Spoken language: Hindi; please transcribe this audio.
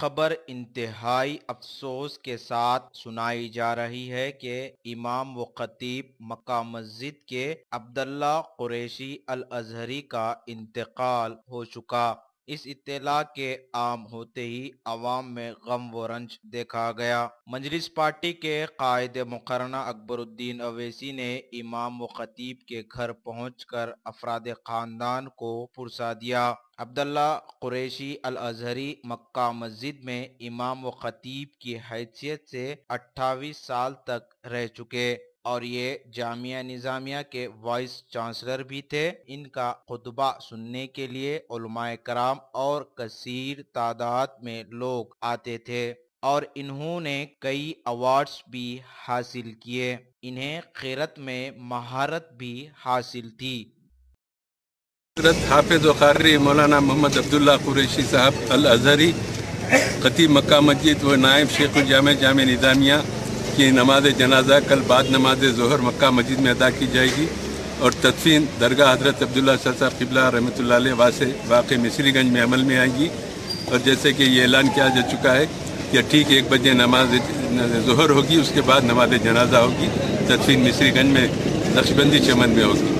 खबर इंतहाई अफसोस के साथ सुनाई जा रही है कि इमाम व खतीब मक्का मस्जिद के अब्दुल्ला कुरैशी अल अजहरी का इंतकाल हो चुका। इस इत्तला के आम होते ही अवाम में गम व रंज देखा गया। मजलिस पार्टी के कायद मुकर्रना अकबरुद्दीन अवैसी ने इमाम व खतीब के घर पहुंचकर अफराद खानदान को पुरसा दिया। अब्दुल्ला कुरैशी अल अजहरी मक्का मस्जिद में इमाम व खतीब की हैसियत से 28 साल तक रह चुके और ये जामिया निजामिया के वाइस चांसलर भी थे। इनका खुतबा सुनने के लिए उलमाए कराम और कसीर तादाद में लोग आते थे और इन्होंने कई अवार्ड्स भी हासिल किए। इन्हें खिरत में महारत भी हासिल थी। हाफिज व क़ारी मौलाना मोहम्मद अब्दुल्ला कुरैशी साहब अल अजहरी ख़तीब मक्का मस्जिद व नायब शेखुल जामे जामिया निजामिया की नमाज जनाजा कल बाद नमाज ज़ोहर मक्का मस्जिद में अदा की जाएगी और तदफीन दरगा हजरत अब्दुल्ला साहब क़िबला रहमतुल्लाह अलैह वाक़े मिश्री गंज में अमल में आएगी। और जैसे कि ये ऐलान किया जा चुका है कि ठीक 1 बजे नमाज ज़ोहर होगी, उसके बाद नमाज जनाजा होगी, तदफीन मिश्री गंज में नक्शबंदी चमन में होगी।